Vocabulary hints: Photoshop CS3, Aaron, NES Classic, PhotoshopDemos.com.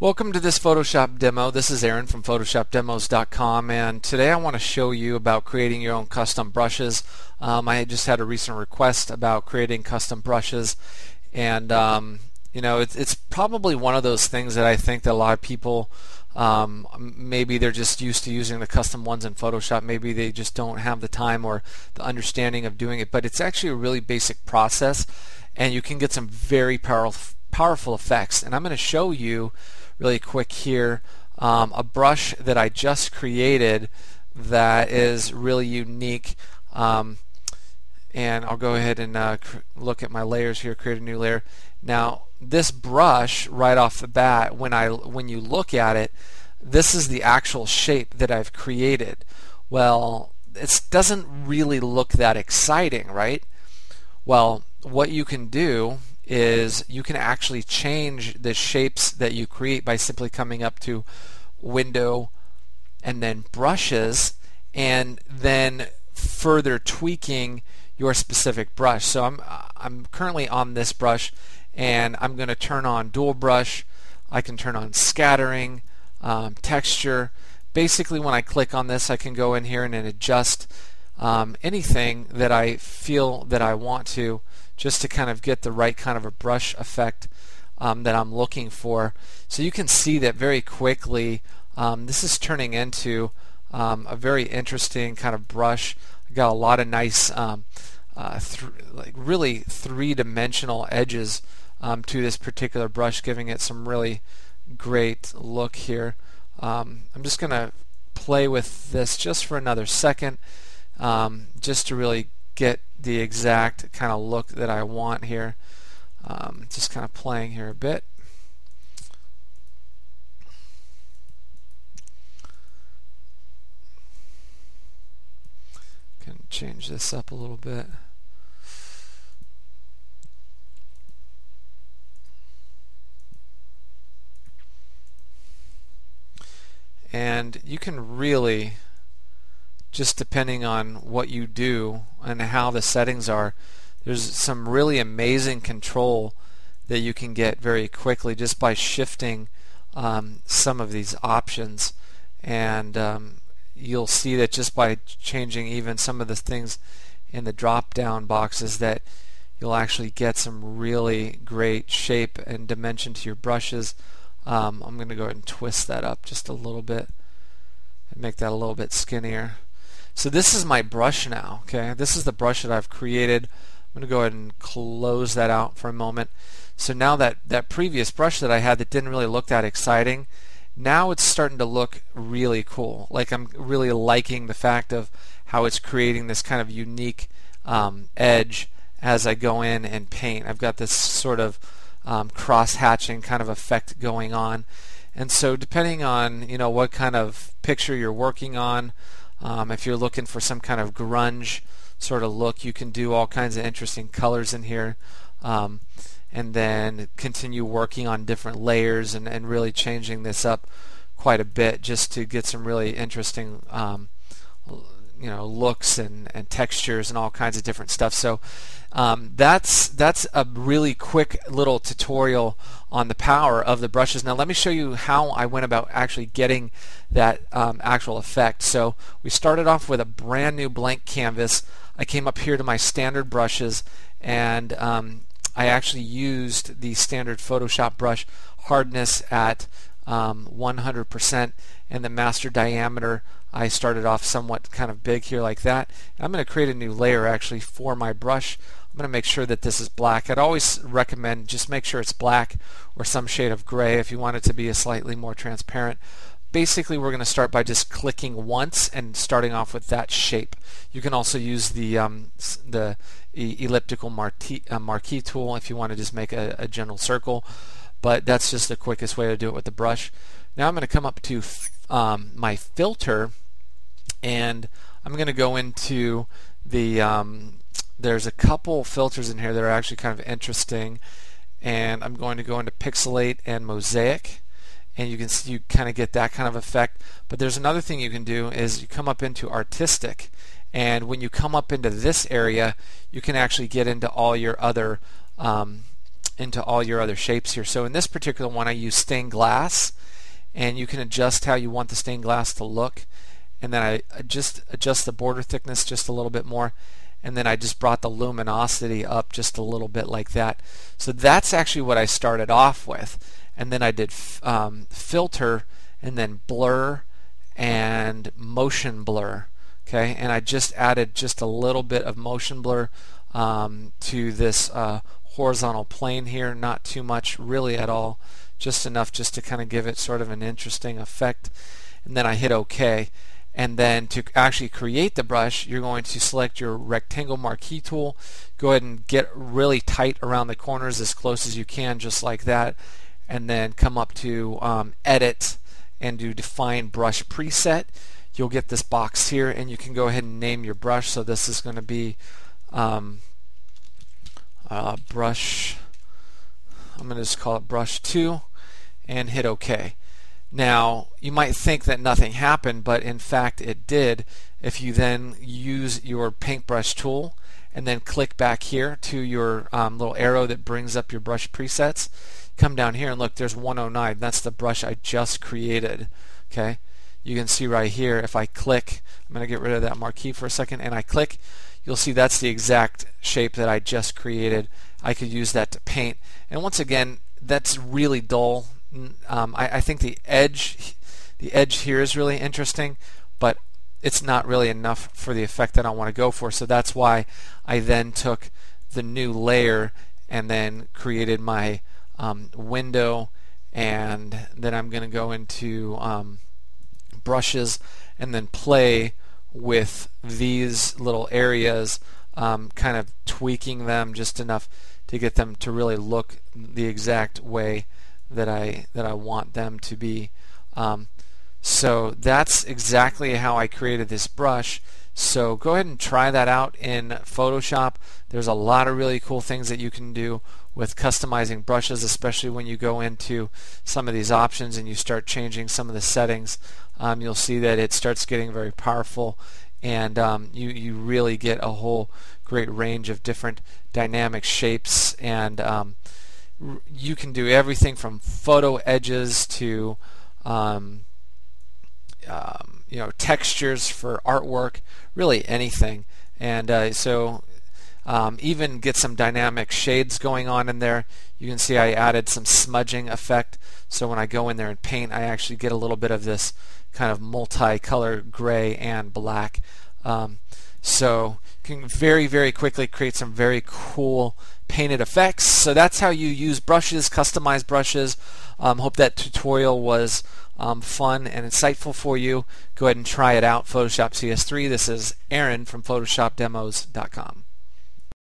Welcome to this Photoshop demo. This is Aaron from PhotoshopDemos.com, and today I want to show you about creating your own custom brushes. I just had a recent request about creating custom brushes, and you know, it's probably one of those things that I think that a lot of people maybe they're just used to using the custom ones in Photoshop. Maybe they just don't have the time or the understanding of doing it, but it's actually a really basic process, and you can get some very powerful effects. And I'm going to show you really quick here a brush that I just created that is really unique, and I'll go ahead and look at my layers here, create a new layer. Now this brush right off the bat, when you look at it, this is the actual shape that I've created. Well, it doesn't really look that exciting, right? Well, what you can do is you can actually change the shapes that you create by simply coming up to Window and then Brushes, and then further tweaking your specific brush. So I'm currently on this brush, and I'm going to turn on Dual Brush. I can turn on Scattering, Texture. Basically, when I click on this, I can go in here and then adjust anything that I feel that I want to, just to kind of get the right kind of a brush effect that I'm looking for. So you can see that very quickly this is turning into a very interesting kind of brush. I got a lot of nice like really three-dimensional edges to this particular brush, giving it some really great look here. I'm just gonna play with this just for another second, just to really get the exact kind of look that I want here. Just kind of playing here a bit. Can change this up a little bit. And you can really, just depending on what you do and how the settings are, there's some really amazing control that you can get very quickly just by shifting some of these options. And you'll see that just by changing even some of the things in the drop down boxes, that you'll actually get some really great shape and dimension to your brushes. I'm going to go ahead and twist that up just a little bit and make that a little bit skinnier. So this is my brush now, okay? This is the brush that I've created. I'm going to go ahead and close that out for a moment. So now that previous brush that I had that didn't really look that exciting, now it's starting to look really cool. Like, I'm really liking the fact of how it's creating this kind of unique edge as I go in and paint. I've got this sort of cross-hatching kind of effect going on. And so depending on, you know, what kind of picture you're working on, if you're looking for some kind of grunge sort of look, you can do all kinds of interesting colors in here, and then continue working on different layers and really changing this up quite a bit just to get some really interesting you know, looks and textures and all kinds of different stuff. So that's a really quick little tutorial on the power of the brushes. Now let me show you how I went about actually getting that actual effect. So we started off with a brand new blank canvas. I came up here to my standard brushes, and I actually used the standard Photoshop brush hardness at 100%, and the master diameter, I started off somewhat kind of big here like that. And I'm going to create a new layer actually for my brush. I'm going to make sure that this is black. I'd always recommend just make sure it's black or some shade of gray if you want it to be a slightly more transparent. Basically, we're going to start by just clicking once and starting off with that shape. You can also use the elliptical marquee tool if you want to just make a general circle, but that's just the quickest way to do it with the brush. Now I'm going to come up to my filter, and I'm going to go into the there's a couple filters in here that are actually kind of interesting, and I'm going to go into Pixelate and Mosaic, and you can see you kind of get that kind of effect. But there's another thing you can do is you come up into Artistic, and when you come up into this area, you can actually get into all your other into all your other shapes here. So in this particular one I use stained glass, and you can adjust how you want the stained glass to look, and then I just adjust the border thickness just a little bit more, and then I just brought the luminosity up just a little bit like that. So that's actually what I started off with, and then I did filter and then blur and motion blur, okay, and I just added just a little bit of motion blur to this horizontal plane here, not too much really at all, just enough just to kind of give it sort of an interesting effect, and then I hit OK. And then to actually create the brush, you're going to select your rectangle marquee tool, go ahead and get really tight around the corners as close as you can, just like that, and then come up to edit and do define brush preset. You'll get this box here, and you can go ahead and name your brush. So this is going to be brush, I'm going to just call it brush 2, and hit OK. Now you might think that nothing happened, but in fact it did. If you then use your paintbrush tool and then click back here to your little arrow that brings up your brush presets, come down here and look, there's 109. That's the brush I just created. Okay, you can see right here, if I click, I'm going to get rid of that marquee for a second, and I click, you'll see that's the exact shape that I just created. I could use that to paint, and once again, that's really dull. I think the edge here is really interesting, but it's not really enough for the effect that I want to go for. So that's why I then took the new layer and then created my window, and then I'm going to go into brushes and then play with these little areas, kind of tweaking them just enough to get them to really look the exact way that I want them to be. So that's exactly how I created this brush. So go ahead and try that out in Photoshop. There's a lot of really cool things that you can do with customizing brushes, especially when you go into some of these options and you start changing some of the settings. You'll see that it starts getting very powerful, and you really get a whole great range of different dynamic shapes, and you can do everything from photo edges to you know, textures for artwork, really anything. And even get some dynamic shades going on in there. You can see I added some smudging effect, so when I go in there and paint, I actually get a little bit of this kind of multi-color gray and black. So you can very, very quickly create some very cool painted effects. So that's how you use brushes, customize brushes. Hope that tutorial was fun and insightful for you. Go ahead and try it out, Photoshop CS3. This is Aaron from PhotoshopDemos.com.